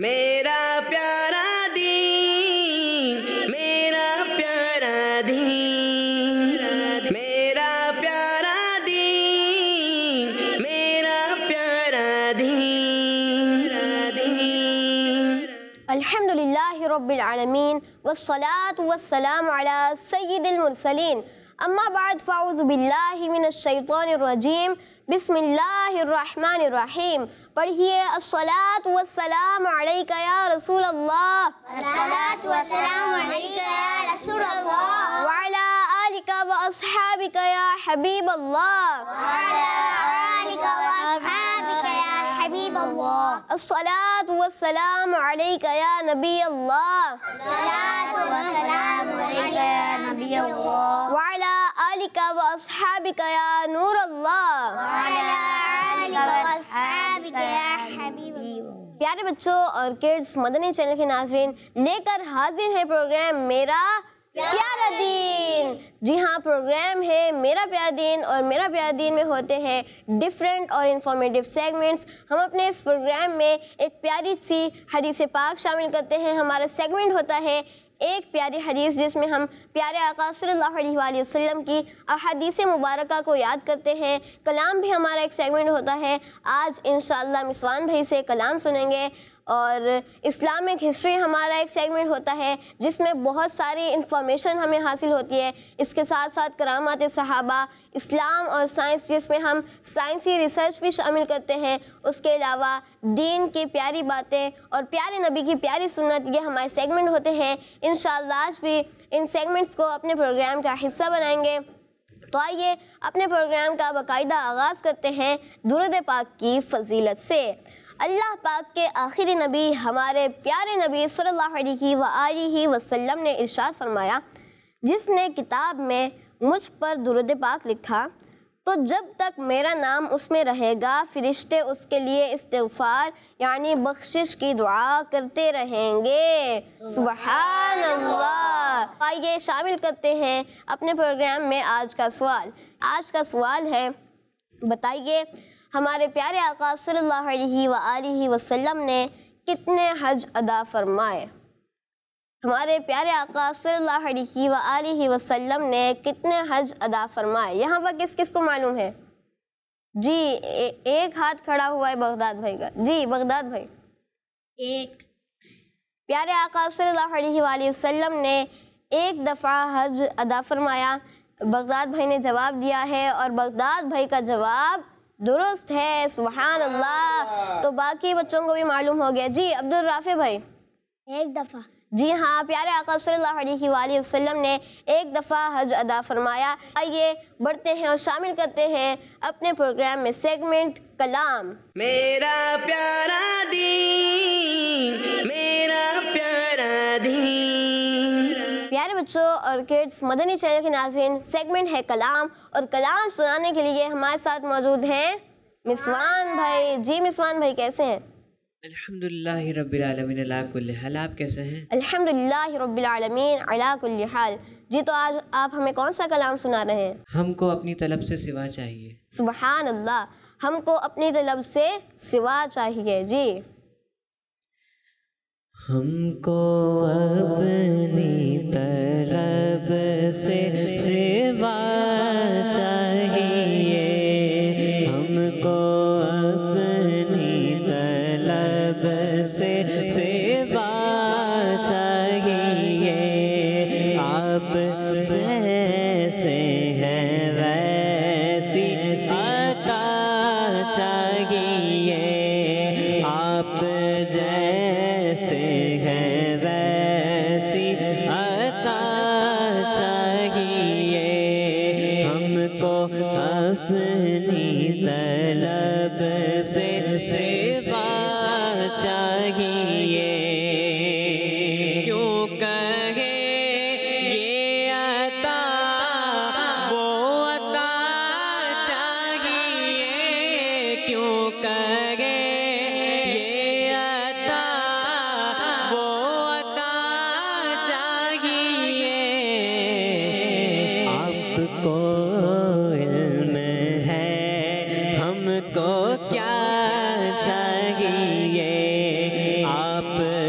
मेरा प्यारा दीन, मेरा प्यारा दीन, मेरा प्यारा दीन, मेरा प्यारा दीन। अल्हम्दुलिल्लाहि रब्बिल आलमीन वस्सलातु वस्सलामु अला सय्यिदिल मुरसलीन। अम्मा बाद फ़ाउज़ु बिल्लाहि मिनश्शैतानिर्रजीम बिस्मिल्लाहिर्रहमानिर्रहीम। पढ़िए अस्सलातु वस्सलामु अलैका या रसूल अल्लाह, अस्सलातु वस्सलामु अलैका या रसूल अल्लाह, व अला आलिका व अस्हाबिका या हबीब अल्लाह, व अला आलिका व अस्हाबिका या हबीब अल्लाह, अस्सलातु वस्सलामु अलैका या नबी अल्लाह, अस्सलातु वस्सलामु अलैका या नबी अल्लाह, व अला आलिका व अस्हाबिका या नूर अल्लाह। प्यारे बच्चों और किड्स मदनी चैनल के नाज़रीन, लेकर हाजिर है प्रोग्राम मेरा प्यारा दिन। जी हाँ, प्रोग्राम है मेरा प्यारा दिन और मेरा प्यारा दिन में होते हैं डिफरेंट और इंफॉर्मेटिव सेगमेंट्स। हम अपने इस प्रोग्राम में एक प्यारी सी हदीस पाक शामिल करते हैं। हमारा सेगमेंट होता है एक प्यारी हदीस, जिसमें हम प्यारे आका सल्लल्लाहु अलैहि वसल्लम की अहादीस मुबारका को याद करते हैं। कलाम भी हमारा एक सेगमेंट होता है। आज इंशाअल्लाह मिसवान भाई से कलाम सुनेंगे। और इस्लामिक हिस्ट्री हमारा एक सेगमेंट होता है, जिसमें बहुत सारी इंफॉर्मेशन हमें हासिल होती है। इसके साथ साथ करामात सहाबा, इस्लाम और साइंस, जिसमें हम साइंसी रिसर्च भी शामिल करते हैं। उसके अलावा दीन की प्यारी बातें और प्यारे नबी की प्यारी सुन्नत, ये हमारे सेगमेंट होते हैं। इंशाअल्लाह आज भी इन सेगमेंट्स को अपने प्रोग्राम का हिस्सा बनाएंगे। तो आइए अपने प्रोग्राम का बाकायदा आगाज़ करते हैं दुरूद पाक की फजीलत से। अल्लाह पाक के आखिरी नबी हमारे प्यारे नबी सल्लल्लाहु अलैहि व आलिहि वसल्लम ने इरशाद फरमाया, जिसने किताब में मुझ पर दुरूद पाक लिखा तो जब तक मेरा नाम उसमें रहेगा फ़रिश्ते उसके लिए इस्तिग़फ़ार यानी बख्शिश की दुआ करते रहेंगे। सुभान अल्लाह। आइए शामिल करते हैं अपने प्रोग्राम में आज का सवाल। आज का सवाल है, बताइए हमारे प्यारे आका सल्लल्लाहु अलैहि वसल्लम ने कितने हज अदा फरमाए? हमारे प्यारे आका सल्लल्लाहु अलैहि वसल्लम ने कितने हज अदा फरमाए? यहाँ पर किस किस को मालूम है? जी एक हाथ खड़ा हुआ है बगदाद भाई का। जी बगदाद भाई, एक। प्यारे आका सल्लल्लाहु अलैहि वसल्लम ने एक दफ़ा हज अदा फरमाया। बगदाद भाई ने जवाब दिया है और बगदाद भाई का जवाब दुरुस्त है। सुभान अल्लाह। तो बाकी बच्चों को भी मालूम हो गया। जी अब्दुल राफे भाई, एक दफ़ा। जी हाँ, प्यारे आका सल्लल्लाहु अलैहि वसल्लम ने एक दफ़ा हज अदा फरमाया। आइए बढ़ते हैं और शामिल करते हैं अपने प्रोग्राम में सेगमेंट कलाम। मेरा प्यारा दीन, मेरा प्यारा दीन। प्यारे बच्चों और किड्स मदनी चैनल के नाज़रीन, सेगमेंट है कलाम और कलाम सुनाने के लिए हमारे साथ मौजूद हैं मिसवान भाई। जी मिसवान भाई कैसे हैं? अल्हम्दुलिल्लाहि रब्बिल आलमीन अला कुल्लि हाल। आप कैसे हैं? अल्हम्दुलिल्लाहि रब्बिल आलमीन अला कुल्लि हाल। जी तो आज आप हमें कौन सा कलाम सुना रहे हैं? हमको अपनी तलब से सिवा चाहिए। सुभान अल्लाह, हमको अपनी तलब से सिवा चाहिए। जी, हमको अपनी तलब से सिवा चाहिए, हमको अपनी तलब से सिवा चाहिए। आप जैसे हैं वैसी आता चाहिए, आप जैसे हैं वैसी आता चाहिए। हमको अपनी तलब से सेवा चाहिए। क्यों कहे ये आता वो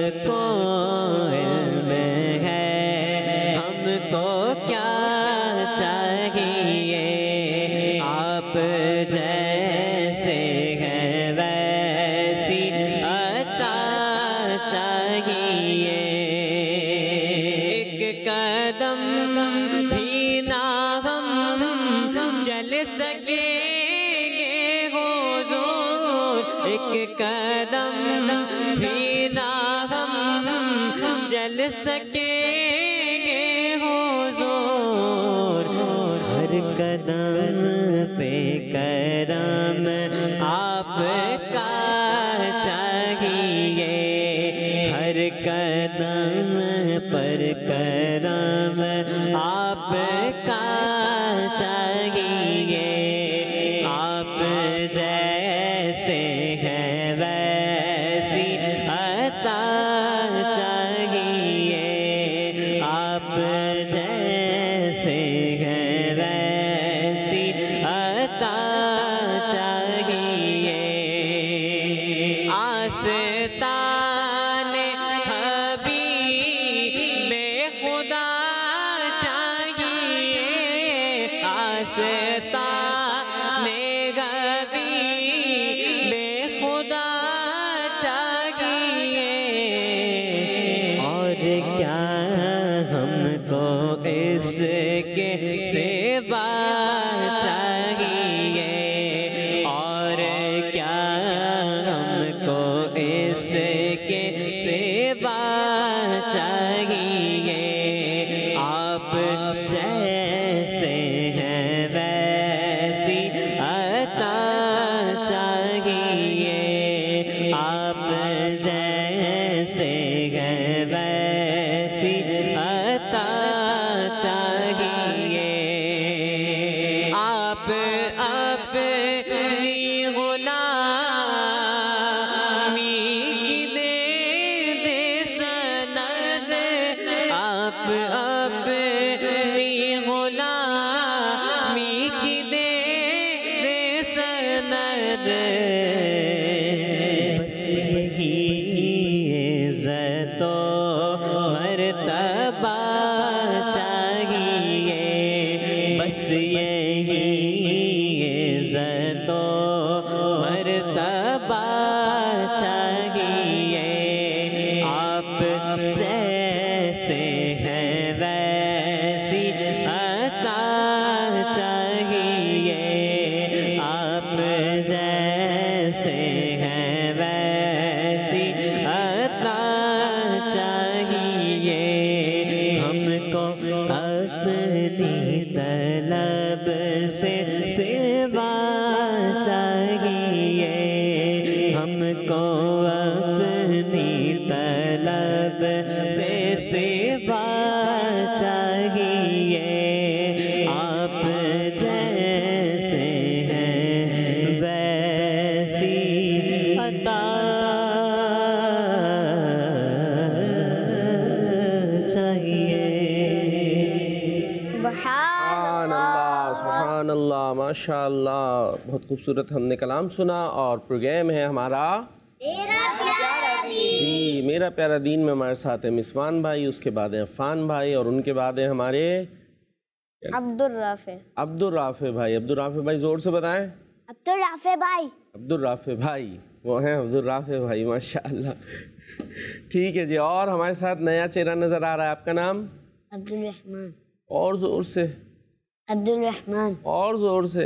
हमको इल्म है, हमको क्या चाहिए, आप जैसे हैं वैसी अता चाहिए। एक कदम भी ना हम चल सकेंगे हुजूर, एक कदम चल सकेंगे हुजूर। हर कदम पे करम आपका चाहिए, हर कदम पर करम आपका चाहिए। आप जैसे हैं वैसी अता चाहिए, आप जैसे हैं वैसी अता चाहिए। आस्ताने हबीब में खुदा चाहिए, आस्ताने हबीब में खुदा क्या हमको इसके सेवा चाहिए, और क्या हमको इसके सेवा चाहिए। आप जैसे हैं वैसी अता चाहिए, आप जैसे हैं वैसी अता चाहिए। आप अपनी गुलामी की दे सनद, आप अपनी गुलामी की दे सनद। बस यही ज़तो मर्तबा चाहिए, बस यही ज़तो मर्तबा चाहिए। आप जैसे हैं वैसी अता चाहिए, आप जैसे हैं वैसी अता चाहिए। हमको अपनी तलब से सेवा चाहिए, हमको अपनी तलब से सेवा चाहिए। आप जैसे हैं वैसी अता अल्लाह। माशाअल्लाह, बहुत खूबसूरत हमने कलाम सुना और प्रोग्राम है हमारा मेरा प्यारा दीन। जी, मेरा प्यारा दीन में हमारे साथ है मिसवान भाई, उसके बाद है अफान भाई और उनके बाद है हमारे अब्दुर्राफे भाई। अब्दुर्राफे भाई ज़ोर से बताएं। अब्दुर्राफे भाई वो हैं अब्दुर्राफे भाई, माशाअल्लाह। ठीक है जी, और हमारे साथ नया चेहरा नज़र आ रहा है, आपका नाम? अब्दुर्रहमान। और ज़ोर से अब्दुर्रहमान। और जोर से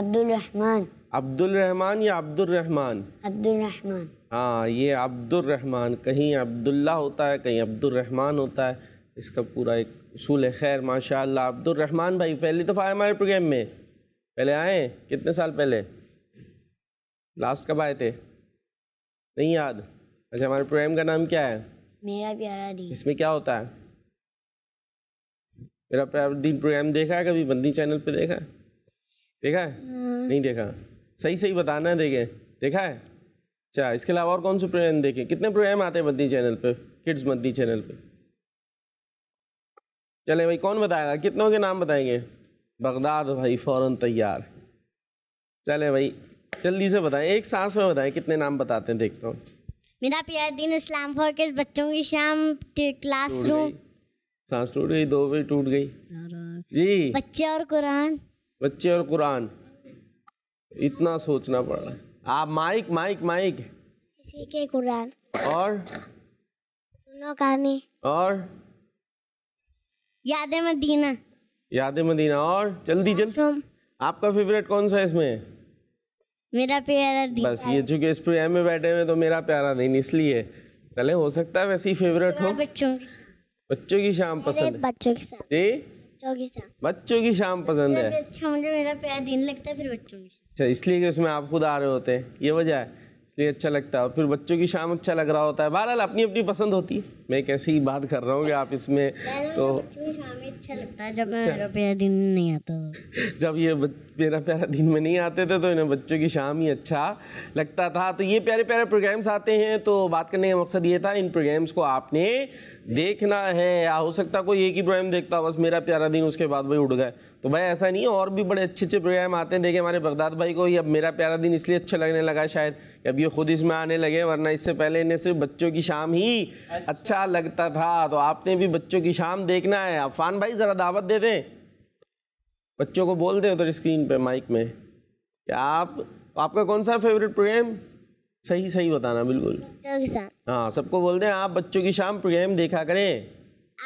अब्दुर्रहमान। अब्दुर्रहमान या अब्दुर्रहमान? अब्दुर्रहमान। हाँ, ये अब्दुर्रहमान, कहीं अब्दुल्ला होता है कहीं अब्दुर्रहमान होता है, इसका पूरा एक उसूल है। खैर माशाल्लाह, अब्दुर्रहमान भाई पहली दफ़ा आए हमारे प्रोग्राम में। पहले आए कितने साल पहले? लास्ट कब आए थे? नहीं याद। अच्छा, हमारे प्रोग्राम का नाम क्या है? मेरा प्यारा दीन। इसमें क्या होता है? मेरा प्यारा दीन प्रोग्राम देखा है कभी? मदनी चैनल पे देखा है? देखा है? नहीं देखा। सही सही बताना है। देखे देखा है? अच्छा, इसके अलावा और कौन से प्रोग्राम देखे? कितने प्रोग्राम आते हैं मदनी चैनल पे, किड्स मदनी चैनल पे? चले भाई, कौन बताएगा? कितनों के नाम बताएंगे? बगदाद भाई फ़ौरन तैयार। चले भाई, जल्दी से बताएं, एक सांस में बताएं कितने नाम बताते हैं, देखता हूँ। मेरा प्यारा दिन इस्लाम बाग के बच्चों की शाम क्लासरूम। सांस टूट गई, दो बजे टूट गई जी। बच्चे और कुरान इतना सोचना पड़ रहा है। आप माइक सीखे कुरान और सुनो कहानी और यादे मदीना और जल्दी। आपका फेवरेट कौन सा है इसमें? मेरा प्यारा दिन। बस ये चूंकि इस प्रोग्राम में बैठे हुए तो मेरा प्यारा दिन, इसलिए चले हो सकता है वैसे ही फेवरेट हो। बच्चों की शाम पसंद है। बच्चों की शाम पसंद है। अच्छा मुझे मेरा प्यारा दिन लगता है, फिर बच्चों की। अच्छा इसलिए कि उसमें आप खुद आ रहे होते हैं, ये वजह है, इसलिए अच्छा लगता है। और फिर बच्चों की शाम अच्छा लग रहा होता है। बहरहाल अपनी अपनी पसंद होती है। मैं कैसे ही बात कर रहा हूँ कि आप इसमें तो अच्छा लगता है। जब मेरा प्यारा दिन नहीं आता जब ये मेरा प्यारा दिन में नहीं आते थे तो इन्हें बच्चों की शाम ही अच्छा लगता था। तो ये प्यारे प्यारे प्रोग्राम्स आते हैं, तो बात करने का मकसद ये था इन प्रोग्राम्स को आपने देखना है। या हो सकता कोई एक ही प्रोग्राम देखता बस मेरा प्यारा दिन, उसके बाद भाई उड़ गए, तो भाई ऐसा नहीं है। और भी बड़े अच्छे अच्छे प्रोग्राम आते हैं। देखिए हमारे बगदाद भाई को ये अब मेरा प्यारा दिन इसलिए अच्छा लगने लगा शायद अब ये खुद इसमें आने लगे, वरना इससे पहले इन्हें सिर्फ बच्चों की शाम ही अच्छा लगता था। तो आपने भी बच्चों की शाम देखना है। अफान भाई ज़रा दावत दे दें, बच्चों को बोल दें उधर स्क्रीन पे माइक में। आपका कौन सा फेवरेट प्रोग्राम? सही सही बताना बिल्कुल। हाँ सबको बोल दें आप बच्चों की शाम प्रोग्राम देखा करें।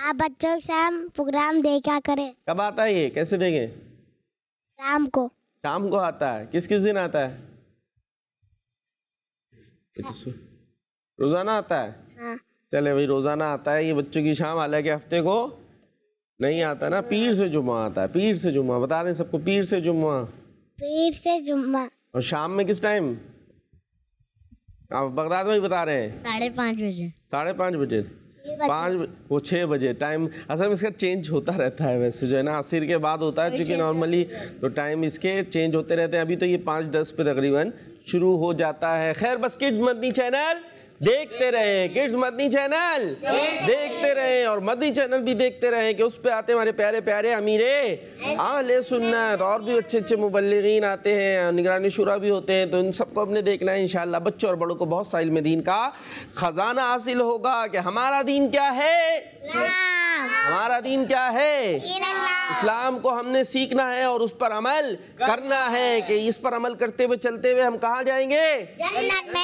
आप बच्चों की शाम प्रोग्राम देखा करें। कब आता है ये, कैसे देखें? शाम को आता है। किस दिन आता है? रोजाना आता है। हाँ। चले भाई रोजाना आता है ये बच्चों की शाम, हालांकि हफ्ते को नहीं आता ना, पीर से जुम्मा आता है। बता दें सबको, पीर से जुम्मा। और शाम में किस टाइम? आप बगदाद भाई बता रहे हैं 5:30 बजे। 5:30 बजे, 5 वो 6 बजे टाइम। असल में इसका चेंज होता रहता है वैसे जो है ना, आसिर के बाद होता है क्योंकि नॉर्मली तो टाइम इसके चेंज होते रहते हैं। अभी तो ये 5:10 पे तकरीबन शुरू हो जाता है। खैर बस किड्स मदनी चैनल देखते रहे, किड्स मदनी चैनल देखते रहे और मदनी चैनल भी देखते रहे कि उस पे आते हमारे प्यारे प्यारे अमीरे आले सुन्नत और भी अच्छे अच्छे मुबल्लिगीन आते हैं, निगरानी शुरा भी होते हैं। तो इन सबको हमने देखना है इंशाल्लाह। बच्चों और बड़ों को बहुत सा इल्म दीन का खजाना हासिल होगा कि हमारा दीन क्या है, हमारा दीन क्या है। इस्लाम को हमने सीखना है और उस पर अमल करना है कि इस पर अमल करते हुए चलते हुए हम कहाँ जाएंगे? जन्नत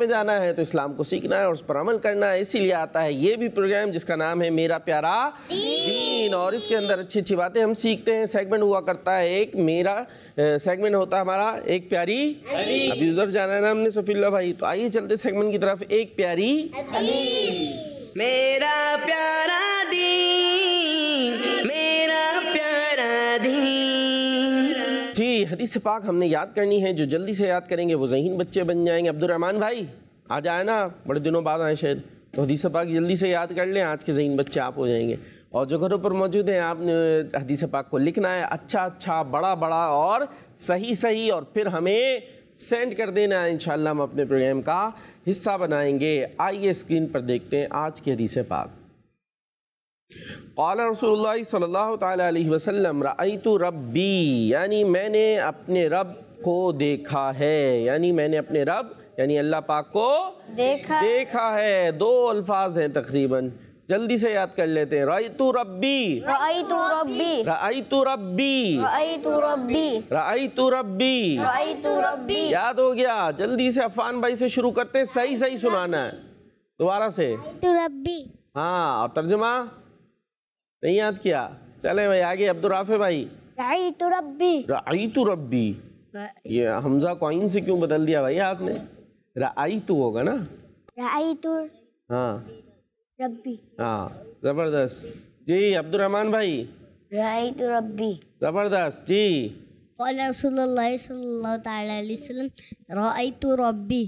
में जाना है। तो इस्लाम को सीखना है और उस पर अमल करना है, इसीलिए आता है ये भी प्रोग्राम जिसका नाम है मेरा प्यारा दीन। और इसके अंदर अच्छी अच्छी बातें हम सीखते हैं। सेगमेंट हुआ करता है एक, मेरा सेगमेंट होता है हमारा एक प्यारी हदीस। अभी उधर जाना है ना हमने सफील्ला भाई, तो आइए चलते सेगमेंट की तरफ। एक प्यारी हदीस। मेरा प्यारा दीन, मेरा प्यारा दीन जी। हदीस पाक हमने याद करनी है, जो जल्दी से याद करेंगे वो ज़हीन बच्चे बन जाएंगे। अब्दुलरहमान भाई आ जाए ना, बड़े दिनों बाद आए शायद, तो हदीस पाक जल्दी से याद कर लें, आज के ज़हीन बच्चे आप हो जाएंगे। और जो घरों पर मौजूद हैं आपने हदीस पाक को लिखना है अच्छा, बड़ा और सही, और फिर हमें सेंड कर देना है। इंशाल्लाह हम अपने प्रोग्राम का हिस्सा बनाएंगे। आइए स्क्रीन पर देखते हैं आज की हदीस पाक। क़ाला रसूलुल्लाह सल्लल्लाहु तआला अलैहि वसल्लम रअयतु रब्बी, यानी मैंने अपने रब को देखा है, यानी अल्लाह पाक को देखा है। दो अल्फाज हैं तकरीबन, जल्दी से याद कर लेते हैं। रअयतु रब्बी। याद हो गया? जल्दी से अफान भाई से शुरू करते हैं, सही सुनाना है दोबारा से। हाँ और तर्जुमा नहीं याद किया, चले भाई आगे। अब्दुर्राफे भाई रअयतु रब्बी, ये हमजा कॉइन से क्यों बदल दिया भाई आपने? रअयतु होगा ना, रअयतु। हाँ रब्बी, हाँ जबरदस्त जी। अब्दुर्रहमान भाई रअयतु रब्बी, जबरदस्त जी। क़ाला रसूलुल्लाह सल्लल्लाहु तआला अलैहि वसल्लम रअयतु रब्बी।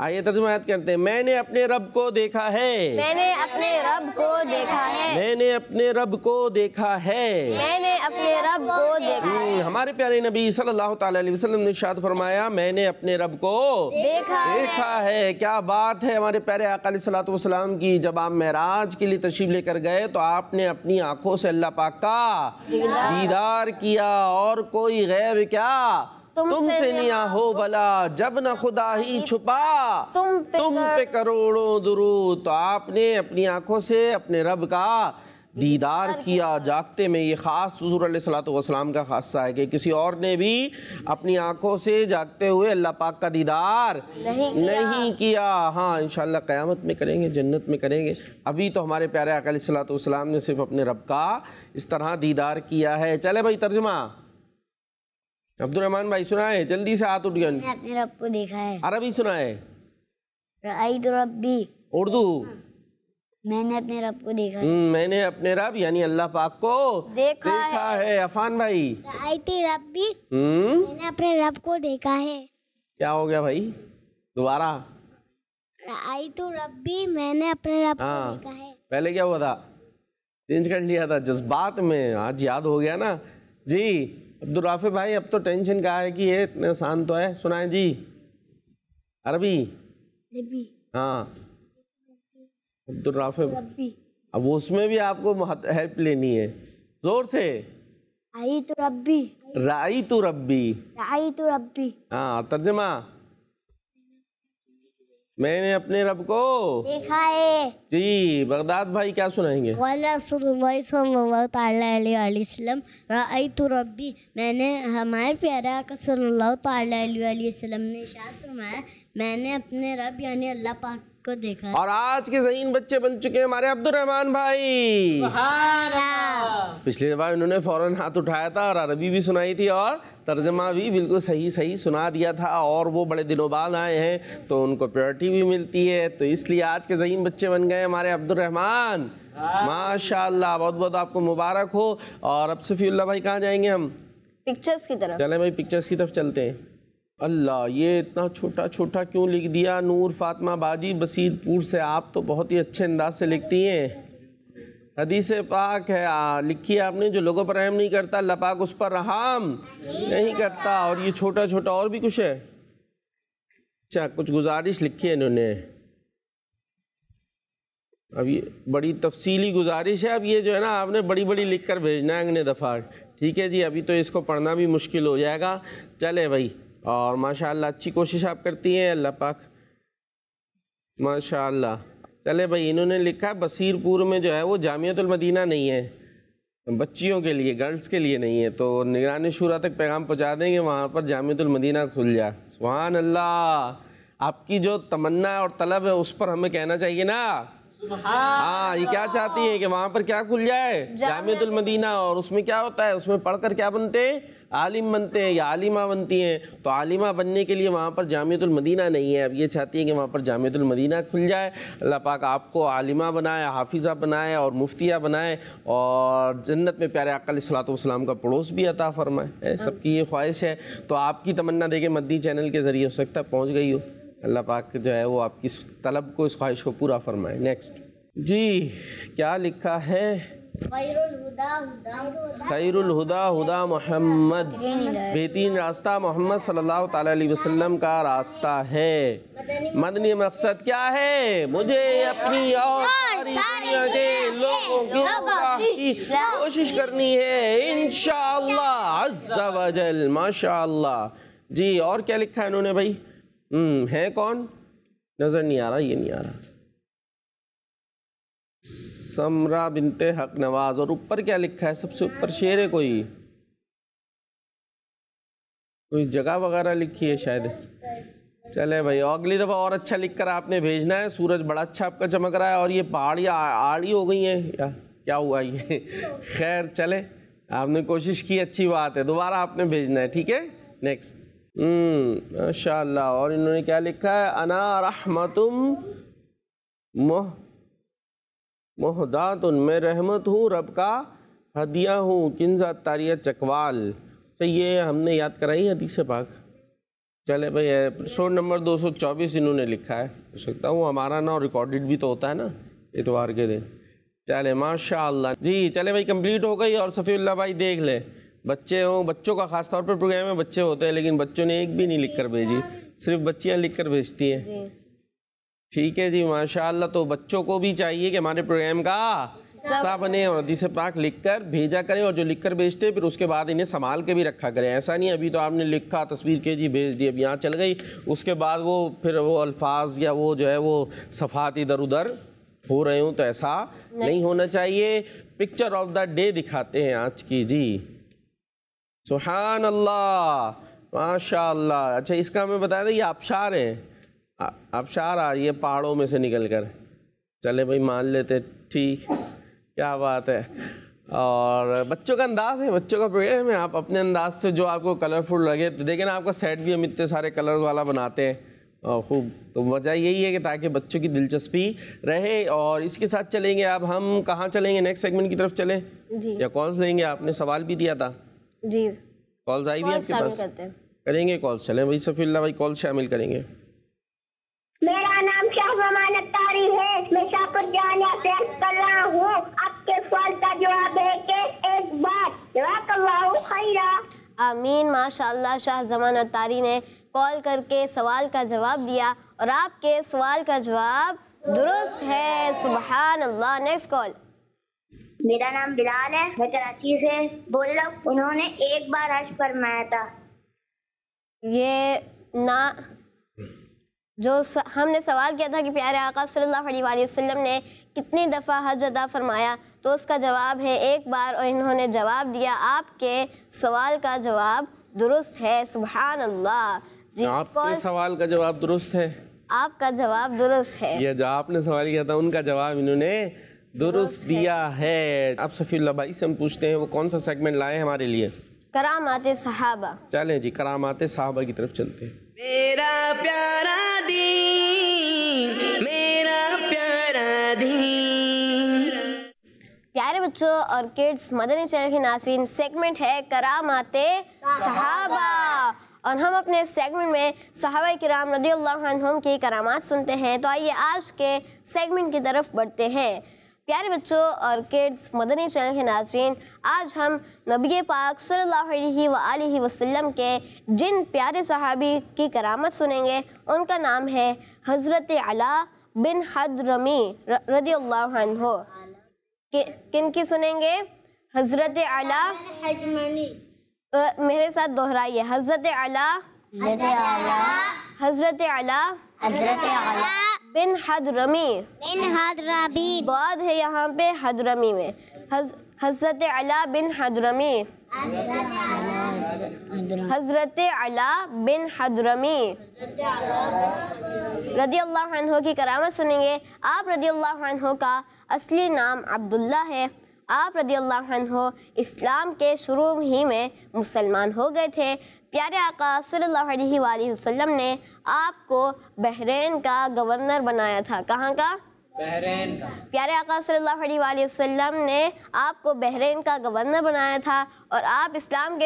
आइए तर्जुमा याद करते हैं। मैंने अपने रब को देखा है। हमारे प्यारे नबी सल्लल्लाहु तआला अलैहि वसल्लम ने इरशाद फरमाया मैंने अपने रब को देखा है। क्या बात है हमारे प्यारे आका अलैहिस्सलातु वस्सलाम की। जब आप मेराज के लिए तशरीफ लेकर गए तो आपने अपनी आंखों से अल्लाह पाक का दीदार किया और कोई गैब क्या तुमसे निया हो भला जब न खुदा ही छुपा तुम पे करोड़ों दुरूद। तो आपने अपनी आंखों से अपने रब का दीदार किया जागते में। ये ख़ास हुज़ूर अलैहिस्सलातु वस्सलाम का ख़ासा है कि किसी और ने भी अपनी आँखों से जागते हुए अल्लाह पाक का दीदार नहीं किया। हाँ, इंशाअल्लाह क़यामत में करेंगे, जन्नत में करेंगे। अभी तो हमारे प्यारे आका अलैहिस्सलातु वस्सलाम ने सिर्फ अपने रब का इस तरह दीदार किया है। चले भाई तर्जुमा अब्दुलरहमान भाई सुनाए जल्दी से, हाथ उठ गया। अपने रब को देखा है। अरबी सुनाए। उर्दू। मैंने अपने रब को देखा। मैंने अपने रब यानी अल्लाह पाक को देखा है। अफान भाई। मैंने अपने रब को देखा है। क्या हो गया भाई? दोबारा। मैंने अपने रब को देखा है। पहले क्या हुआ था? चेंज कर लिया था जज्बात में, आज याद हो गया ना जी। अब्दुल राफे भाई अब तो टेंशन का है कि ये इतना आसान तो है। सुनाए जी अरबी। हाँ अब्दुल राफे, अब उसमें भी आपको हेल्प लेनी है जोर से। राई तो रब्बी। हाँ तर्जमा। मैंने अपने रब को देखा है जी। बगदाद भाई क्या सुनाएंगे? राई तो रब्बी। मैंने हमारे प्यारा का सल्लल्लाहु तआला अलैहि वसल्लम ने इरशाद फरमाया मैंने अपने रब यानी अल्लाह पाक को देखा। और आज के ज़हीन बच्चे बन चुके हैं हमारे अब्दुल रहमान भाई। पिछले बार इन्होंने फौरन हाथ उठाया था और अरबी भी सुनाई थी और तर्जमा भी बिल्कुल सही सुना दिया था। और वो बड़े दिनों बाद आए हैं तो उनको प्रायोरिटी भी मिलती है, तो इसलिए आज के ज़हीन बच्चे बन गए हमारे अब्दुल रहमान। माशाल्लाह, बहुत बहुत आपको मुबारक हो। और अब सफ़ीउल्लाह भाई कहाँ जाएंगे हम? पिक्चर्स की तरफ। चले भाई पिक्चर्स की तरफ चलते हैं। अल्लाह, ये इतना छोटा छोटा क्यों लिख दिया? नूर फातिमा बाजी बसीरपुर से, आप तो बहुत ही अच्छे अंदाज से लिखती हैं। हदीस पाक है लिखी है आपने, जो लोगों पर रहम नहीं करता अल्लाह पाक उस पर रहम नहीं करता। और ये छोटा छोटा और भी कुछ है। अच्छा, कुछ गुजारिश लिखी है इन्होंने। अब ये बड़ी तफसीली गुजारिश है। अब ये जो है ना आपने बड़ी बड़ी लिख कर भेजना है अगले दफ़ा, ठीक है जी। अभी तो इसको पढ़ना भी मुश्किल हो जाएगा। चले भाई, और माशाल्लाह अच्छी कोशिश आप करती हैं, अल्लाह पाक माशाल्लाह। चले भाई, इन्होंने लिखा बसीरपुर में जो है वो जामियतुल मदीना नहीं है, बच्चियों के लिए, गर्ल्स के लिए नहीं है। तो निगरानी शूरा तक पैगाम पहुंचा देंगे, वहाँ पर जामियतुल मदीना खुल जाए। सुभान अल्लाह, आपकी जो तमन्ना और तलब है उस पर हमें कहना चाहिए ना। हाँ, ये क्या चाहती है कि वहाँ पर क्या खुल जाए? जामियतुल मदीना। और उसमें क्या होता है? उसमें पढ़कर क्या बनते हैं? आलिम बनते हैं या आलिमा बनती हैं। तो आलिमा बनने के लिए वहाँ पर जामियतुल मदीना नहीं है। अब ये चाहती है कि वहाँ पर जामियतुल मदीना खुल जाए। अल्लाह पाक आपको आलिमा बनाए, हाफिज़ा बनाए और मुफ्तिया बनाए, और जन्नत में प्यारे आका अलैहिस्सलातु वस्सलाम का पड़ोस भी अता फरमाए। सबकी ये ख्वाहिश है। तो आपकी तमन्ना देके मदनी चैनल के ज़रिए हो सकता है पहुँच गई हो। अल्लाह पाक जो है वो आपकी इस तलब को, इस ख्वाहिश को पूरा फरमाए। नेक्स्ट जी क्या लिखा है? खैरुल हुदा हुदा मोहम्मद। बेहतरीन रास्ता मोहम्मद सल्लल्लाहु तआला अलैहि वसल्लम का रास्ता है। मदनी मकसद क्या है? मुझे अपनी और सारे लोगों की कोशिश करनी है इंशाअल्लाह अज़्ज़ा वजल। माशाअल्लाह जी। और क्या लिखा है इन्होंने भाई? है कौन? नज़र नहीं आ रहा, ये नहीं आ रहा। समरा बिनते हक नवाज। और ऊपर क्या लिखा है? सबसे ऊपर शेर है कोई जगह वगैरह लिखी है शायद। चले भाई, अगली दफ़ा और अच्छा लिखकर आपने भेजना है। सूरज बड़ा अच्छा आपका चमक रहा है और ये पहाड़ियाँ आड़ी हो गई हैं या क्या हुआ ये? खैर चले, आपने कोशिश की, अच्छी बात है। दोबारा आपने भेजना है, ठीक है। नेक्स्ट माशाल्लाह। और इन्होंने क्या लिखा है? अना रहमतुम मुहदातुन। मैं रहमत हूँ, रब का हदिया हूँ। किन्ज़ा तारिया चकवाल। तो ये हमने याद कराई हदीस पाक। चले भाई, एपिसोड नंबर 224 इन्होंने लिखा है। हो सकता हूँ हमारा ना रिकॉर्डेड भी तो होता है ना इतवार के दिन। चले माशाल्लाह जी। चले भाई, कंप्लीट हो गई। और सफ़ीउल्लाह भाई देख ले, बच्चे हों, बच्चों का खास तौर पर प्रोग्राम में बच्चे होते हैं, लेकिन बच्चों ने एक भी नहीं लिख कर भेजी, सिर्फ बच्चियां लिख कर भेजती हैं। ठीक है जी माशाल्लाह। तो बच्चों को भी चाहिए कि हमारे प्रोग्राम का सब ने और हदीस पाक लिखकर भेजा करें, और जो लिखकर भेजते फिर उसके बाद इन्हें संभाल के भी रखा करें। ऐसा नहीं अभी तो आपने लिखा तस्वीर के जी भेज दी, अब यहाँ चल गई, उसके बाद वो फिर वो अल्फाज या वो जो है वो सफ़ात इधर उधर हो रहे हों, तो ऐसा नहीं होना चाहिए। पिक्चर ऑफ द डे दिखाते हैं आज की जी। सुभान अल्लाह, माशाल्लाह। अच्छा इसका हमें बताया था ये आबशार है, आबशार आ रही है पहाड़ों में से निकल कर। चले भाई मान लेते, ठीक, क्या बात है। और बच्चों का अंदाज़ है, बच्चों का पेड़ है, आप अपने अंदाज से जो आपको कलरफुल लगे। तो देखें ना आपका सेट भी हम इतने सारे कलर वाला बनाते हैं और खूब, तो वजह यही है कि ताकि बच्चों की दिलचस्पी रहे। और इसके साथ चलेंगे अब हम, कहाँ चलेंगे, नेक्स्ट सेगमेंट की तरफ चलें या कॉल्स लेंगे? आपने सवाल भी दिया था जी, कॉल्स आई भी आपके पास करेंगे, कॉल्स चलें भाई सफ़ील्ला भाई, कॉल शामिल करेंगे। मेरा नाम है, मैं शाहपुर जानिया से कर रहा हूँ। आपके सवाल का जवाब है कि एक बार जवाब खैरा, आमीन। माशाल्लाह, शाह जमान अतारी ने कॉल करके सवाल का जवाब दिया और आपके सवाल का जवाब दुरुस्त है, सुभान अल्लाह। Next call. मेरा नाम बिलाल है, मैं कराची से बोल रहा हूँ। उन्होंने एक बार हज फरमाया था, ये ना जो हमने सवाल किया था कि प्यारे आका सल्लल्लाहु अलैहि वसल्लम ने कितनी दफ़ा हज अदा फरमाया, तो उसका जवाब है एक बार, और इन्होंने जवाब दिया। आपके सवाल का जवाब दुरुस्त है, सुभान अल्लाह। आपके सवाल का जवाब दुरुस्त है, आपका जवाब दुरुस्त है। यह जो आपने सवाल किया था उनका जवाब इन्होंने दुरुस्त दिया है। आप सफ़ीउल्लाह भाई से हम पूछते हैं वो कौन सा सेगमेंट लाए हमारे लिए? करामाते सहाबा। चलें जी, करामाते सहाबा की तरफ चलते हैं। मेरा प्यारा दीन, मेरा प्यारा दीन। प्यारे बच्चों और किड्स मदनी चैनल के नाज़रीन, सेगमेंट है करामाते सहाबा, और हम अपने सेगमेंट में सहाबा किराम रज़ियल्लाहु अन्हुम की करामात सुनते हैं। तो आइए आज के सेगमेंट की तरफ बढ़ते हैं। प्यारे बच्चों और किड्स मदनी चैनल के नाज़रीन, आज हम नबी पाक सल्लल्लाहु अलैहि वसल्लम के जिन प्यारे सहाबी की करामत सुनेंगे उनका नाम है हज़रत अला बिन हद्रमी रज़ियल्लाहु अन्हु। किन की सुनेंगे? हज़रत अला। मेरे साथ दोहराइए, हज़रत अला, हज़रत अला बिन हद्रमी। बाद है यहाँ पे हद्रमी में, हज़रत अला बिन हद्रमी, हज़रत अला बिन हद्रमी रज़ियल्लाहु अन्हु की करामत सुनेंगे। आप रज़ियल्लाहु अन्हु का असली नाम अब्दुल्ला है। आप रज़ियल्लाहु अन्हु इस्लाम के शुरू ही में मुसलमान हो गए थे। प्यारे आका सल्लल्लाहु अलैहि वसल्लम ने आपको बहरीन का गवर्नर बनाया था। कहाँ का? बहरीन का। प्यारे आका सल्लल्लाहु अलैहि वसल्लम ने आपको बहरीन का गवर्नर बनाया था, और आप इस्लाम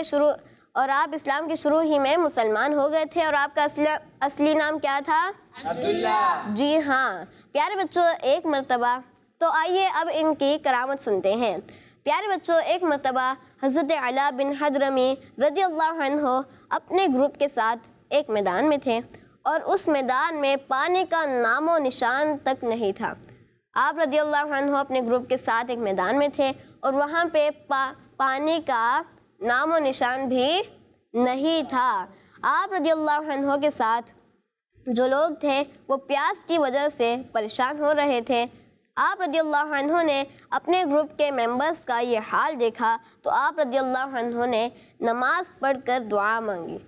के शुरू ही में मुसलमान हो गए थे। और आपका असली नाम क्या था? अब्दुल्ला। जी हाँ प्यारे बच्चों, एक मरतबा, तो आइए अब इनकी करामत सुनते हैं। प्यारे बच्चों, एक मरतबा हज़रत अला बिन हद्रमी रज़ियल्लाहु अन्हु अपने ग्रुप के साथ एक मैदान में थे, और उस मैदान में पानी का नामो निशान तक नहीं था। आप रज़ियल्लाहु अन्हु अपने ग्रुप के साथ एक मैदान में थे और वहाँ पे पानी का नामो निशान भी नहीं था। आप रज़ियल्लाहु अन्हु के साथ जो लोग थे वो प्यास की वजह से परेशान हो रहे थे। आप रज़ियल्लाहु अन्हु ने अपने ग्रुप के मेंबर्स का ये हाल देखा, तो आप रज़ियल्लाहु अन्हु ने नमाज पढ़कर दुआ मांगी।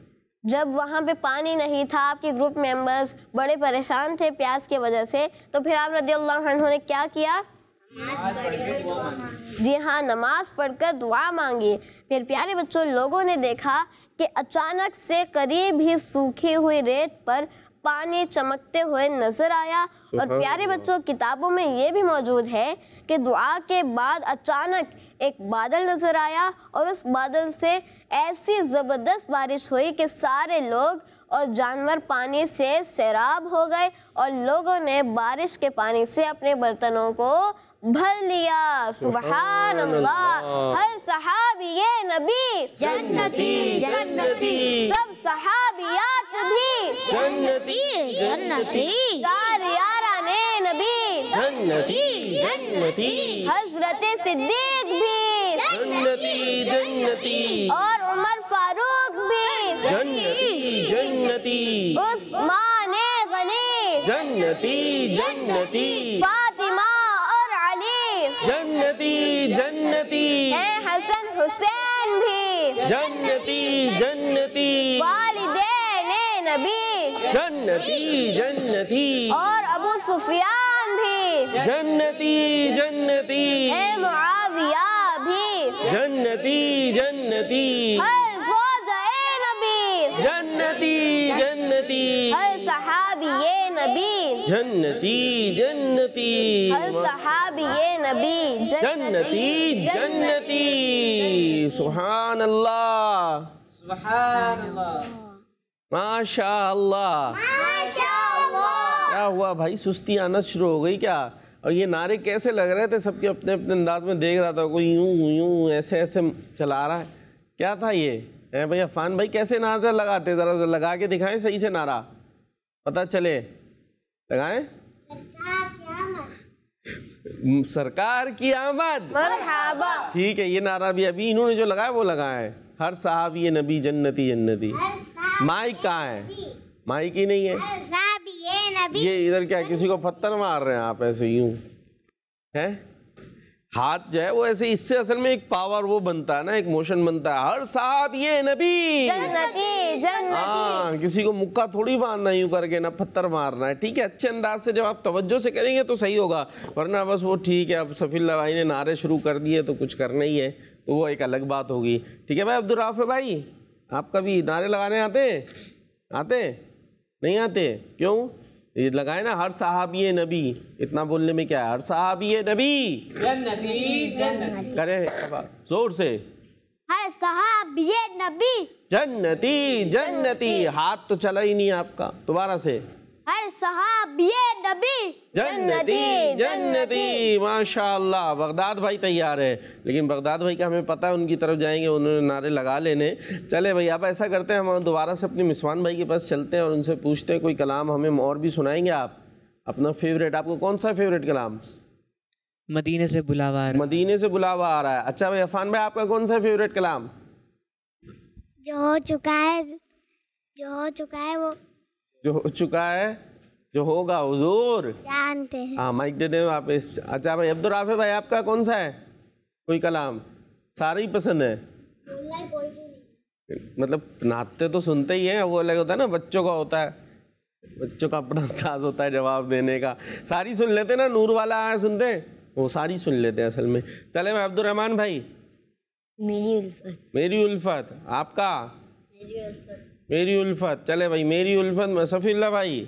जब वहाँ पे पानी नहीं था, आपके ग्रुप मेंबर्स बड़े परेशान थे प्यास की वजह से, तो फिर आप रज़ियल्लाहु अन्हु ने क्या किया? जी हाँ, नमाज पढ़कर दुआ मांगी। फिर प्यारे बच्चों, लोगों ने देखा कि अचानक से करीब ही सूखी हुई रेत पर पानी चमकते हुए नजर आया। और प्यारे बच्चों, किताबों में ये भी मौजूद है कि दुआ के बाद अचानक एक बादल नजर आया, और उस बादल से ऐसी ज़बरदस्त बारिश हुई कि सारे लोग और जानवर पानी से सैराब हो गए, और लोगों ने बारिश के पानी से अपने बर्तनों को भर लिया। सुभान अल्लाह। हर सहाबी ये नबी जन्नती जन्नती, सब सहाबियात भी जन्नती जन्नती, चार यारा ने नबी जन्नती जन्नती, हजरत सिद्दीक भी जन्नती जन्नती, और उमर फारूक भी जन्नती जन्नती, उस्मान गनी जन्नती जन्नती, फातिमा और अली जन्नती जन्नती, हसन हुसैन भी जन्नती जन्नती, वालिदैन नबी जन्नती जन्नती, और अबू सुफियान भी जन्नती जन्नती, मुआविया भी जन्नती जन्नती, हर ज़ौजाए नबी जन्नती जन्नती, हर सहाबिये नबी जन्नती जन्नती, हर सहाबिये नबी जन्नती जन्नती। सुभान अल्लाह, सुभान अल्लाह, माशा अल्लाह, क्या हुआ भाई, सुस्ती आना शुरू हो गई क्या? और ये नारे कैसे लग रहे थे, सबके अपने अपने अंदाज में। देख रहा था कोई यूं यूं ऐसे ऐसे चला रहा है, क्या था ये? हैं भैया फान भाई, कैसे नारा लगाते, ज़रा लगा के दिखाएं सही से, नारा पता चले, लगाएं। सरकार की आमद, ठीक है, ये नारा भी अभी इन्होंने जो लगाया वो लगाया। हर साहब ये नबी जन्नती जन्नती, माइक कहाँ है? माइक ही नहीं है। ये नबी, ये इधर क्या किसी को पत्थर मार रहे हैं आप ऐसे यूं हैं? हाथ जो है वो ऐसे, इससे असल में एक पावर वो बनता है ना, एक मोशन बनता है। हर साहब ये नबी जन्नती जन्नती, हाँ, किसी को मुक्का थोड़ी बांधना यूं करके ना, पत्थर मारना है। ठीक है, अच्छे अंदाज से जब आप तवज्जो से करेंगे तो सही होगा, वरना बस वो ठीक है। अब सफिल्ला भाई ने नारे शुरू कर दिए तो कुछ करना ही है, तो वो एक अलग बात होगी। ठीक है भाई अब्दुर्राफ़े भाई, आपका भी नारे लगाने आते आते नहीं आते? क्यों, ये लगाए ना, हर सहाबी नबी, इतना बोलने में क्या है? हर सहाबी नबी जन्नती जन्नती, करे जोर से, हर सहाबी नबी जन्नती जन्नती। हाथ तो चला ही नहीं आपका, दोबारा से, हर सहाबी नबी जन्नती जन्नती। माशाल्लाह, बगदाद भाई तैयार है, लेकिन बगदाद भाई का हमें पता है उनकी तरफ जाएंगे, उन्होंने नारे लगा लेने। चले भाई, आप ऐसा करते हैं, हम दोबारा से अपने मिसवान भाई के पास चलते हैं और उनसे पूछते हैं, कोई कलाम हमें और भी सुनाएंगे आप, अपना फेवरेट। आपको कौन सा फेवरेट कलाम? मदीने से बुलावा आ रहा है, मदीने से बुलावा आ रहा है। अच्छा भाई अफान भाई, आपका कौन सा फेवरेट कलाम? जो हो चुका है जो होगा हुजूर जानते हैं। हाँ, माइक दे दें आप इस। अच्छा भाई अब्दुर्राफ़े भाई, आपका कौन सा है कोई कलाम? सारे ही पसंद है, मतलब नाते तो सुनते ही हैं, वो अलग होता है ना, बच्चों का होता है, बच्चों का अपना अंदाज होता है जवाब देने का। सारी सुन लेते ना, नूर वाला है सुनते, वो सारी सुन लेते हैं असल में। चले भाई अब्दुर्रहमान भाई, मेरी उल्फत। आपका? मेरी उल्फत। चले भाई, मेरी उल्फत में सफ़ील्ला भाई,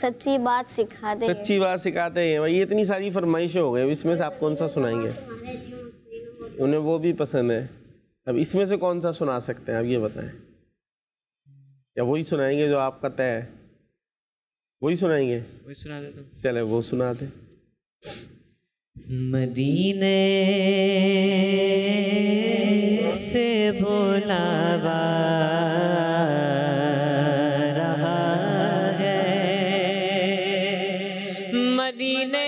सच्ची बात सिखाते हैं भाई। इतनी सारी फरमाइशें हो गई, इसमें से आप कौन सा सुनाएंगे? उन्हें वो भी पसंद है। अब इसमें से कौन सा सुना सकते हैं आप, ये बताएं, या वही सुनाएंगे जो आपका तय है? वही सुनाएंगे, वही सुना देते। चले वो सुना दे। मदीने से बुलावा मदीने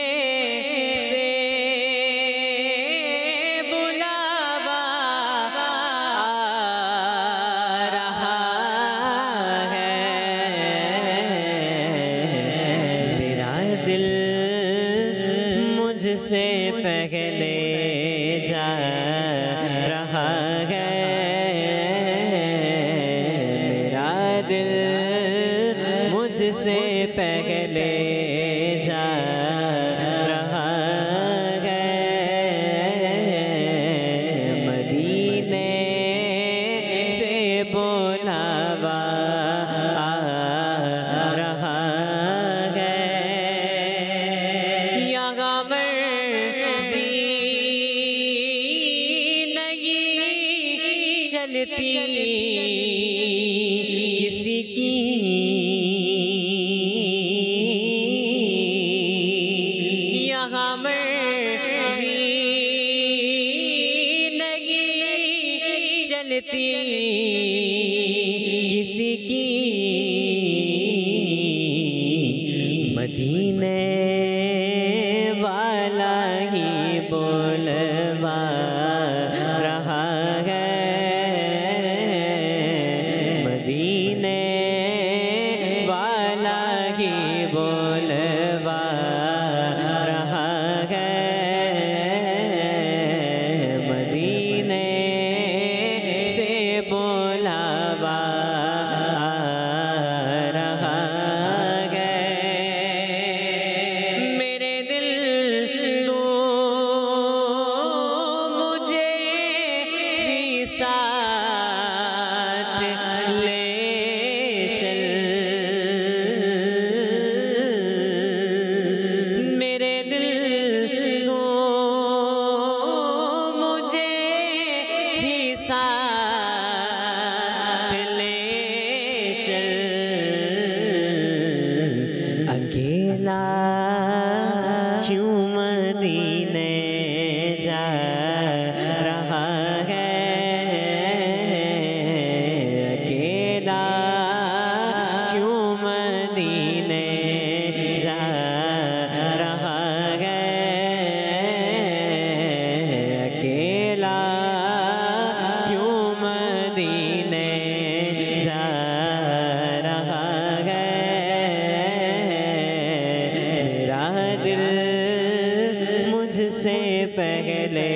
पहले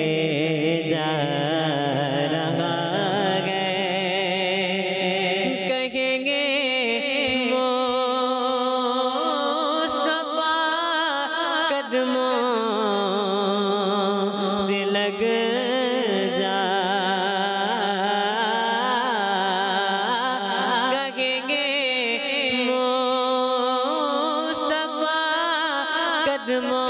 जा रहा है, कहेंगे वो मुस्तफा कदमों से लग जा, कहेंगे वो मुस्तफा कदमों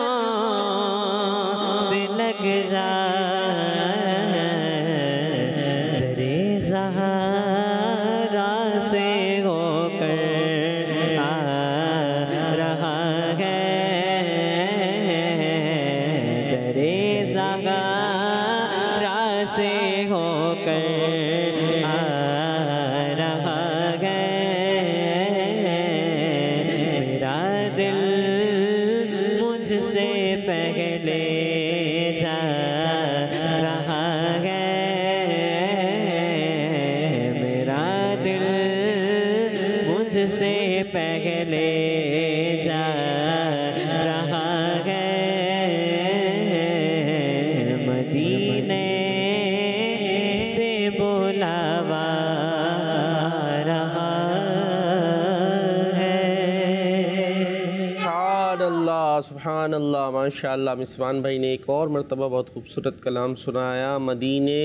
सुब्हानअल्लाह। माशाअल्लाह मिसवान भाई ने एक और मरतबा बहुत खूबसूरत कलाम सुनाया। मदीने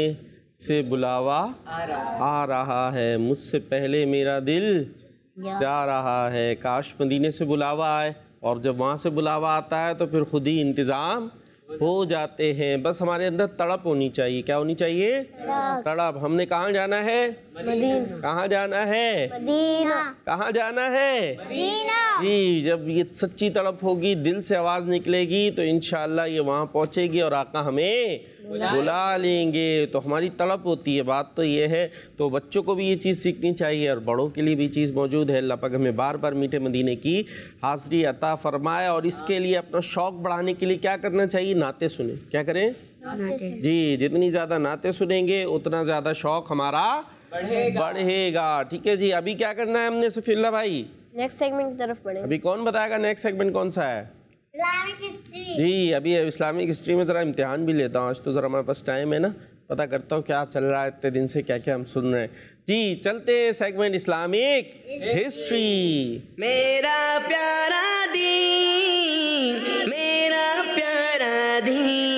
से बुलावा आ रहा है, मुझसे पहले मेरा दिल जा रहा है। काश मदीने से बुलावा आए, और जब वहाँ से बुलावा आता है तो फिर खुद ही इंतज़ाम हो जाते हैं। बस हमारे अंदर तड़प होनी चाहिए। क्या होनी चाहिए? तड़प। हमने कहाँ जाना है? कहाँ जाना है? कहाँ जाना है? जी, जब ये सच्ची तड़प होगी, दिल से आवाज़ निकलेगी तो इंशाअल्लाह ये वहाँ पहुँचेगी और आका हमें बुला लेंगे। तो हमारी तड़प होती है, बात तो ये है। तो बच्चों को भी ये चीज़ सीखनी चाहिए और बड़ों के लिए भी चीज़ मौजूद है। अल्लाह पाक हमें बार बार मीठे मदीने की हाज़िरी अता फरमाए। और इसके लिए अपना शौक़ बढ़ाने के लिए क्या करना चाहिए? नाते सुने। क्या करें? नाते। जी, जितनी ज़्यादा नाते सुनेंगे उतना ज़्यादा शौक़ हमारा बढ़ेगा। ठीक है जी। अभी क्या करना है हमने सफ़ील्ला भाई? नेक्स्ट सेगमेंट की तरफ बढ़े। अभी कौन बताएगा नेक्स्ट सेगमेंट कौन सा है? Islamic history. जी, अभी इस्लामिक हिस्ट्री में ज़रा इम्तिहान भी लेता हूँ आज, तो ज़रा हमारे पास टाइम है ना, पता करता हूँ क्या चल रहा है इतने दिन से, क्या क्या हम सुन रहे हैं। जी, चलते हैं सेगमेंट इस्लामिक हिस्ट्री। मेरा प्यारा दीन, मेरा प्यारा दीन।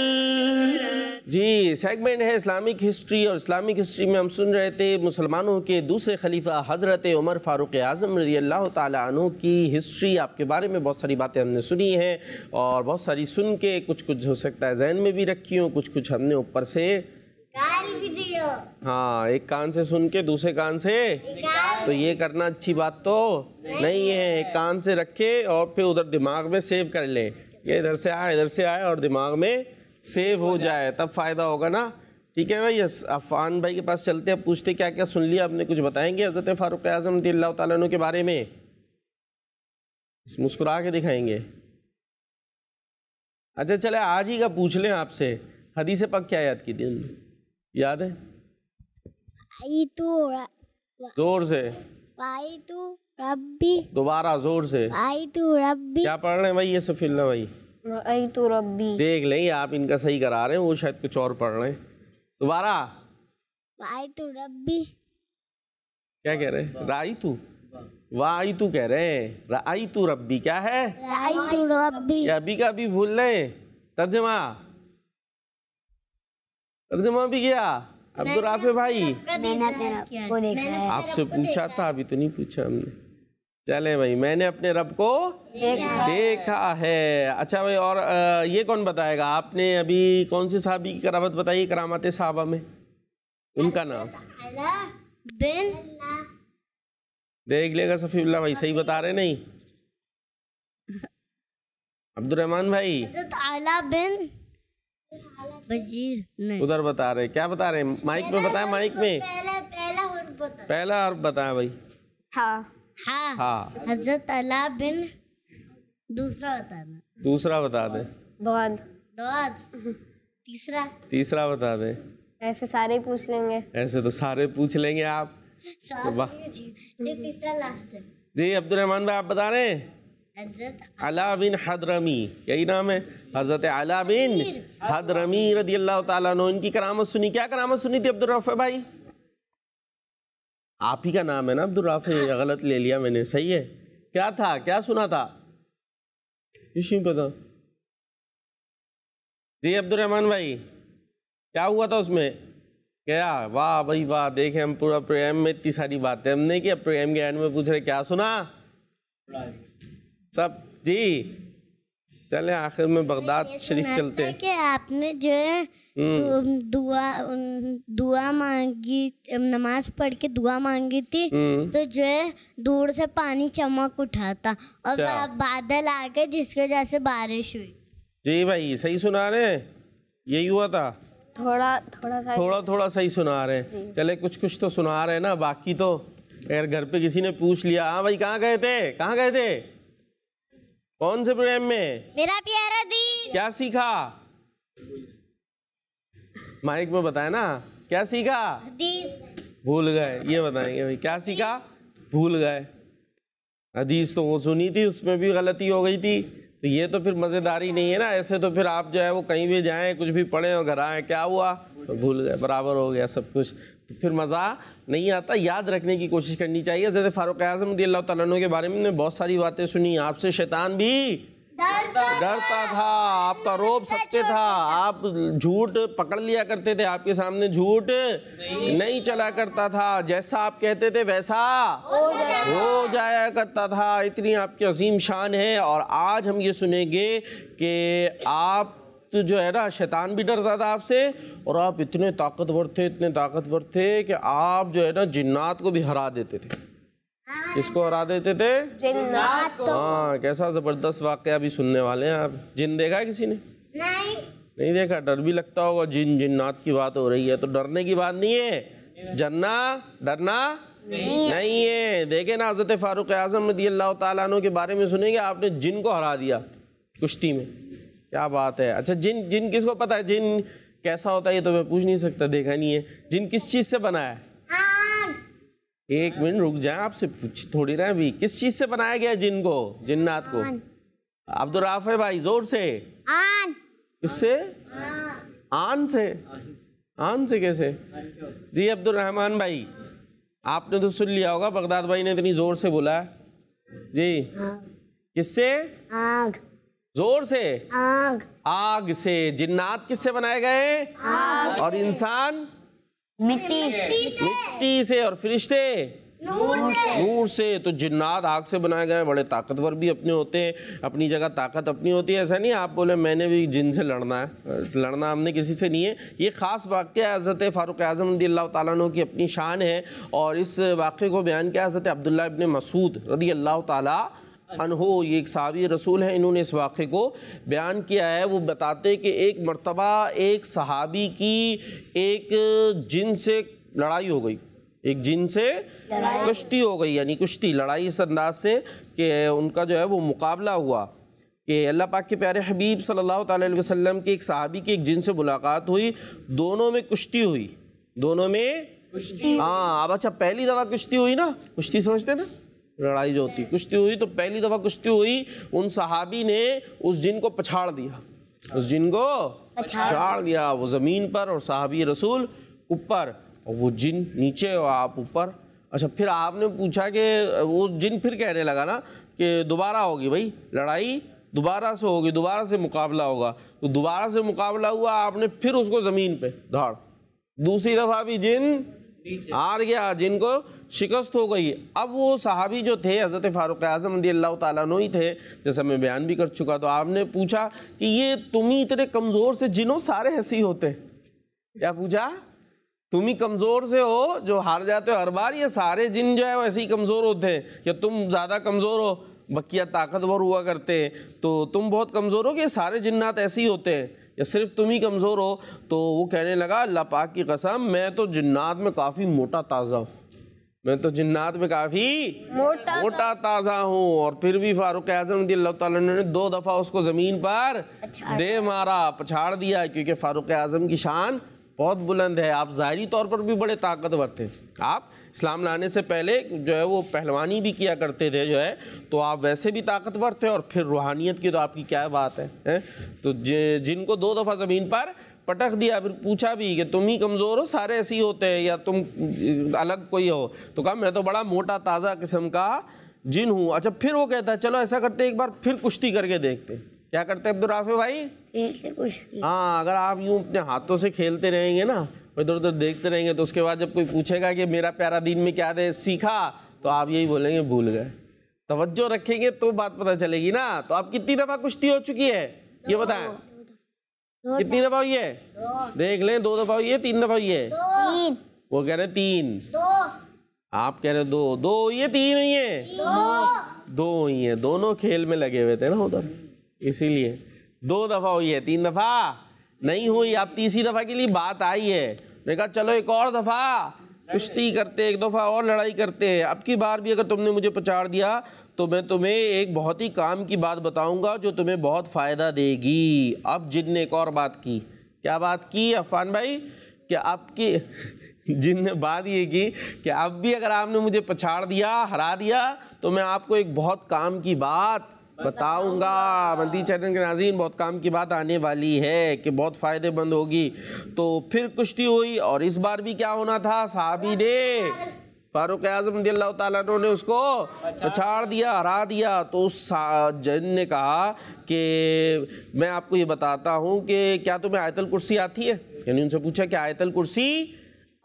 जी, सेगमेंट है इस्लामिक हिस्ट्री, और इस्लामिक हिस्ट्री में हम सुन रहे थे मुसलमानों के दूसरे खलीफा हज़रत उमर फ़ारूक़ आज़म रज़ियल्लाहु ताला अन्हु की हिस्ट्री। आपके बारे में बहुत सारी बातें हमने सुनी हैं, और बहुत सारी सुन के कुछ हो सकता है जहन में भी रखी हो, कुछ हमने ऊपर से हाँ, एक कान से सुन के दूसरे कान से, तो ये करना अच्छी बात तो नहीं है। एक कान से रखे और फिर उधर दिमाग में सेव कर ले, ये इधर से आए और दिमाग में सेव हो जाए, तब फ़ायदा होगा ना। ठीक है भाई, अफान भाई के पास चलते हैं, पूछते क्या क्या सुन लिया आपने, कुछ बताएंगे हज़रत फ़ारूक़ आज़म रज़ियल्लाहु ताला अन्हु के बारे में? मुस्कुरा के दिखाएंगे। अच्छा चले, आज ही का पूछ लें आपसे। हदीस पाक क्या याद की थी? याद है आई तू जोर से आई तू रब्बी, दोबारा जोर से आई तू रब्बी। क्या पढ़ रहे हैं भाई ये सफ़ील्ला भाई? आई तू रब्बी। देख लें आप इनका सही करा रहे हैं, वो शायद कुछ और पढ़ रहे हैं। दोबारा आई तू रब्बी। क्या कह रहे हैं? राई तू वाई तू कह रहे हैं, आई तू रब्बी। क्या है? आई तू रब्बी। अभी का भी भूल रहे हैं। तर्जमा भी गया अब्दुल राफे भाई? आपसे पूछा था, अभी तो नहीं पूछा हमने। चले भाई, मैंने अपने रब को देखा है। अच्छा भाई, और ये कौन बताएगा? आपने अभी कौन से साहबी की करामत बताई करामत साहबा में? उनका नाम देख लेगा सफ़ीउल्लाह भाई, सही बता रहे नहीं? अब्दुलरहमान भाई आला बिन उधर बता रहे, क्या बता रहे? माइक में बताएं, माइक में पहला हर्फ बताएं भाई। हाँ। हज़रत अला बिन, दूसरा बताना। दूसरा बता दे। दौद। तीसरा बता दे। ऐसे सारे पूछ लेंगे। ऐसे तो सारे पूछ लेंगे आप। तीसरा लास्ट है। जी अब्दुल रहमान भाई आप बता रहे हैं? हज़रत अला बिन हदरमी, यही नाम है, हज़रत अला बिन हदरमी रज़ी अल्लाह ताला अन्हु। इनकी करामत सुनी, क्या करामत सुनी थी अब्दुर्राफ़े भाई? आप ही का नाम है ना अब्दुर्राफ़े, गलत ले लिया मैंने, सही है। क्या था, क्या सुना था? इसी पता जी अब्दुर्रहमान भाई, क्या हुआ था उसमें? क्या वाह भाई वाह, देखें हम पूरा प्रेम में इतनी सारी बातें हमने कि अब प्रेम के एंड में पूछ रहे क्या सुना सब जी। चले आखिर में बगदाद शरीफ चलते हैं कि आपने जो है दुआ दुआ मांगी, नमाज पढ़ के दुआ मांगी थी तो जो है दूर से पानी चमक उठा था और बादल आ गए जिसकी वजह से बारिश हुई। जी भाई सही सुना रहे हैं, यही हुआ था। थोड़ा सही सुना रहे हैं, चले कुछ कुछ तो सुना रहे हैं ना। बाकी तो अगर घर पे किसी ने पूछ लिया, हाँ भाई कहाँ गए थे, कहाँ गए थे, कौन से प्रोग्राम में, मेरा प्यारा दीन, क्या सीखा? माइक में बताए ना, क्या सीखा? भूल गए, ये बताएंगे भाई क्या सीखा, भूल गए। हदीस तो वो सुनी थी, उसमें भी गलती हो गई थी, तो ये तो फिर मज़ेदारी नहीं है ना। ऐसे तो फिर आप जो है वो कहीं भी जाएं, कुछ भी पढ़ें और घर आएँ, क्या हुआ तो भूल गए, बराबर हो गया सब कुछ, तो फिर मज़ा नहीं आता। याद रखने की कोशिश करनी चाहिए। हज़रत फ़ारूक आज़म रज़ियल्लाहु तआला अन्हु के बारे में बहुत सारी बातें सुनी, आपसे शैतान भी डरता था, आपका रोब सत्य था, आप झूठ पकड़ लिया करते थे, आपके सामने झूठ नहीं चला करता था, जैसा आप कहते थे वैसा हो जाया करता था। इतनी आपकी अजीम शान है। और आज हम ये सुनेंगे कि आप तो जो है ना, शैतान भी डरता था आपसे और आप इतने ताकतवर थे, इतने ताकतवर थे कि आप जो है ना जिन्नात को भी हरा देते थे। किसको हरा देते थे? जिन्नात को। हाँ, कैसा ज़बरदस्त वाकया भी सुनने वाले हैं आप। जिन देखा है किसी ने? नहीं देखा, डर भी लगता होगा। जिन्नात की बात हो रही है तो डरने की बात नहीं है, जन्ना डरना नहीं है। देखे ना, हज़रत फ़ारूक आज़म रज़ियल्लाहु तआला अन्हु के बारे में सुनेंगे, आपने जिन को हरा दिया कुश्ती में, क्या बात है। अच्छा जिन, जिन किसको पता है जिन कैसा होता है? ये तो मैं पूछ नहीं सकता, देखा नहीं है। जिन किस चीज़ से बना है? एक मिनट रुक जाए, आपसे पूछ थोड़ी ना अभी, किस चीज़ से बनाया गया जिन को, जिन्नात को? अब्दुर्राफ़े भाई जोर से, किससे? आन से। आन से कैसे? जी अब्दुर्रहमान भाई आपने तो सुन लिया होगा, बगदाद भाई ने इतनी ज़ोर से बोला है जी। किससे? जोर से, आग। आग से। जिन्नात किससे बनाए गए? आग। और इंसान? मिट्टी से। और फरिश्ते? नूर से। तो जिन्नात आग से बनाए गए, बड़े ताकतवर भी अपने होते हैं, अपनी जगह ताकत अपनी होती है। ऐसा नहीं आप बोले मैंने भी जिन से लड़ना है, लड़ना हमने किसी से नहीं है। ये ख़ास वाक़या हज़रत फ़ारूक आज़म रज़ियल्लाहु तआला अन्हु की अपनी शान है। और इस वाक़े को बयान किया हज़रत अब्दुल्लाह इब्न मसूद रज़ियल्लाहु तआला अन्हो, ये एक साहबी रसूल हैं, इन्होंने इस वाक़े को बयान किया है। वो बताते कि एक मर्तबा एक सहाबी की एक जिन से लड़ाई हो गई, एक जिन से कुश्ती हो गई, यानी कुश्ती लड़ाई इस अंदाज से कि उनका जो है वो मुकाबला हुआ कि अल्लाह पाक के प्यारे हबीब सल्लल्लाहु अलैहि वसल्लम के एक सहाबी की एक जिन से मुलाकात हुई, दोनों में कुश्ती हुई, दोनों में कुश्ती। हाँ अब अच्छा, पहली दफ़ा कुश्ती हुई ना, कुश्ती समझते ना लड़ाई जो होती, कुश्ती हुई। तो पहली दफ़ा कुश्ती हुई, उन सहाबी ने उस जिन को पछाड़ दिया, उस जिन को पछाड़ दिया, वो ज़मीन पर और साहबी रसूल ऊपर, और वो जिन नीचे और आप ऊपर। अच्छा फिर आपने पूछा कि वो जिन फिर कहने लगा ना कि दोबारा होगी भाई लड़ाई, दोबारा से होगी, दोबारा से मुकाबला होगा। तो दोबारा से मुकाबला हुआ, आपने फिर उसको ज़मीन पर धाड़, दूसरी दफ़ा भी जिन हार गया, जिनको शिकस्त हो गई। अब वो सहाबी जो थे हज़रत फ़ारूक आज़म रज़ियल्लाहु ताला अन्हु ही थे, जैसा मैं बयान भी कर चुका। तो आपने पूछा कि ये तुम ही इतने कमज़ोर से जिनो, सारे ऐसे ही होते, क्या पूछा? तुम ही कमज़ोर से हो जो हार जाते हो हर बार, या सारे जिन जो है वो ऐसे ही कमज़ोर होते हैं, या तुम ज़्यादा कमज़ोर हो, बकिया ताकतवर हुआ करते हैं तो तुम बहुत कमज़ोर हो, कि सारे जिन्नात ऐसे ही होते हैं, या सिर्फ तुम ही कमज़ोर हो? तो वो कहने लगा अल्लाह पाक की कसम, मैं तो जिन्नात में काफ़ी मोटा ताज़ा हूँ, मैं तो जिन्नात में काफ़ी मोटा ताज़ा हूँ। और फिर भी फ़ारूक आज़म रज़ियल्लाहु ताला अन्हु ने दो दफ़ा उसको ज़मीन पर दे मारा, पछाड़ दिया, क्योंकि फ़ारूक आज़म की शान बहुत बुलंद है, आप ज़ाहरी तौर पर भी बड़े ताकतवर थे, आप इस्लाम लाने से पहले जो है वो पहलवानी भी किया करते थे जो है, तो आप वैसे भी ताकतवर थे और फिर रूहानियत की तो आपकी क्या बात है? तो जिनको दो दफ़ा ज़मीन पर पटक दिया, फिर पूछा भी कि तुम ही कमज़ोर हो, सारे ऐसे ही होते हैं या तुम अलग कोई हो? तो कहा मैं तो बड़ा मोटा ताज़ा किस्म का जिन हूँ। अच्छा फिर वो कहता है चलो ऐसा करते एक बार फिर कुश्ती करके देखते। क्या करते हैं अब्दुल राफे भाई? फिर से कुश्ती। हाँ, अगर आप यूँ अपने हाथों से खेलते रहेंगे ना, इधर उधर देखते रहेंगे, तो उसके बाद जब कोई पूछेगा कि मेरा प्यारा दीन में क्या दे सीखा, तो आप यही बोलेंगे भूल गए। तवज्जो रखेंगे तो बात पता चलेगी ना। तो आप कितनी दफ़ा कुश्ती हो चुकी है ये बताएं? कितनी दफ़ा हुई है? देख लें, दो दफ़ा हुई है, तीन दफ़ा हुई है? वो कह रहे तीन, आप कह रहे दो। दो हुई है, तीन हुई है, दो हुई है, दोनों खेल में लगे हुए थे ना उधर, इसीलिए दो दफ़ा हुई है, तीन दफ़ा नहीं हुई। आप तीसरी दफ़ा के लिए बात आई है, मैंने कहा चलो एक और दफ़ा कुश्ती करते, एक दफ़ा और लड़ाई करते हैं। अब की बार भी अगर तुमने मुझे पछाड़ दिया तो मैं तुम्हें एक बहुत ही काम की बात बताऊंगा जो तुम्हें बहुत फ़ायदा देगी। अब जिन ने एक और बात की, क्या बात की अफान भाई? कि अब की जिन ने बात ये की कि अब भी अगर आपने मुझे पछाड़ दिया, हरा दिया, तो मैं आपको एक बहुत काम की बात बताऊंगा। मदनी चैनल के नाज़रीन, बहुत काम की बात आने वाली है कि बहुत फ़ायदेमंद होगी। तो फिर कुश्ती हुई और इस बार भी क्या होना था? साहबी ने फारूक आज़म रज़ियल्लाहु ताला अन्हु ने उसको पछाड़ दिया, हरा दिया। तो उस जन ने कहा कि मैं आपको ये बताता हूँ कि क्या तुम्हें आयतुल कुर्सी आती है? यानी उनसे पूछा कि आयतुल कुर्सी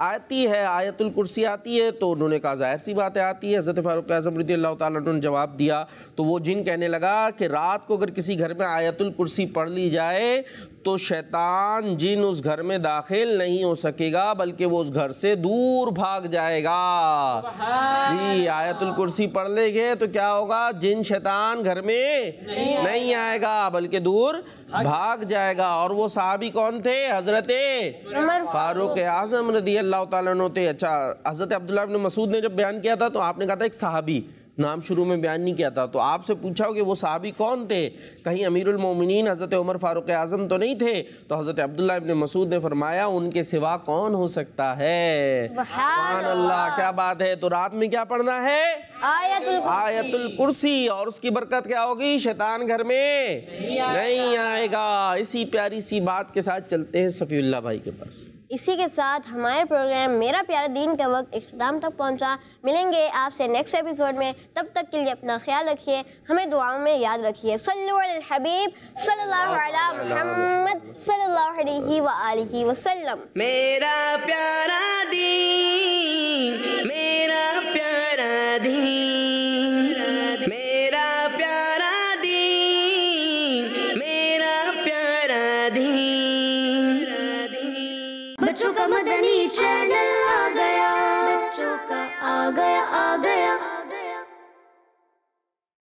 आती है, आयतुल कुर्सी आती है? तो उन्होंने कहा जाहिर सी बात है आती है। हज़रत फारूक आज़म रज़ियल्लाहु ताला अन्हु ने जवाब दिया। तो वो जिन कहने लगा कि रात को अगर किसी घर में आयतुल कुर्सी पढ़ ली जाए तो शैतान जिन उस घर में दाखिल नहीं हो सकेगा, बल्कि वो उस घर से दूर भाग जाएगा। जी, आयतुल कुर्सी पढ़ लेंगे तो क्या होगा? जिन शैतान घर में नहीं आएगा बल्कि दूर भाग जाएगा। और वो साहबी कौन थे? हज़रत फारूक आज़म रज़ियल्लाहु ताला अन्हु थे। अच्छा, हज़रत अब्दुल्लाह इब्न मसूद ने जब बयान किया था तो आपने कहा था एक साहबी, नाम शुरू में बयान नहीं किया था, तो आपसे पूछा हो कि वो साहबी कौन थे? कहीं अमीरुल मोमिनीन हज़रत उमर फ़ारूक आज़म तो नहीं थे? तो हज़रत अब्दुल्लाह इब्न मसूद ने फरमाया उनके सिवा कौन हो सकता है? सुभान अल्लाह, क्या बात है। तो रात में क्या पढ़ना है? आयतुल कुर्सी। और उसकी बरकत क्या होगी? शैतान घर में नहीं आएगा। इसी प्यारी सी बात के साथ चलते हैं सफ़ीउल्लाह भाई के पास। इसी के साथ हमारे प्रोग्राम मेरा प्यारा दीन का वक्त इख्तिताम तक पहुंचा। मिलेंगे आपसे नेक्स्ट एपिसोड में, तब तक के लिए अपना ख्याल रखिए, हमें दुआओं में याद रखिए। सल्लल्लाहु अलैहि हबीब सल्लल्लाहु अलैहि मुहम्मद सल्लल्लाहु अलैहि व आलिहि वसल्लम। मेरा प्यारा दीन।